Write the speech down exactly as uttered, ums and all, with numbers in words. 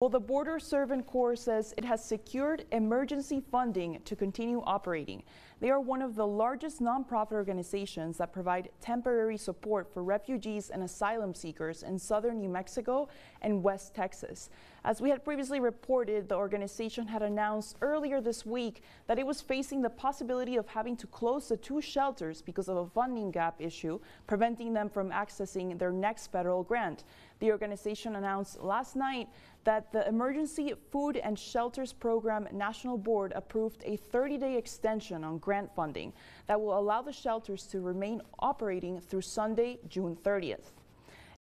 Well, the Border Servant Corps says it has secured emergency funding to continue operating. They are one of the largest nonprofit organizations that provide temporary support for refugees and asylum seekers in southern New Mexico and West Texas. As we had previously reported, the organization had announced earlier this week that it was facing the possibility of having to close the two shelters because of a funding gap issue, preventing them from accessing their next federal grant. The organization announced last night that the Emergency Food and Shelters Program National Board approved a thirty-day extension on grant funding that will allow the shelters to remain operating through Sunday, June thirtieth.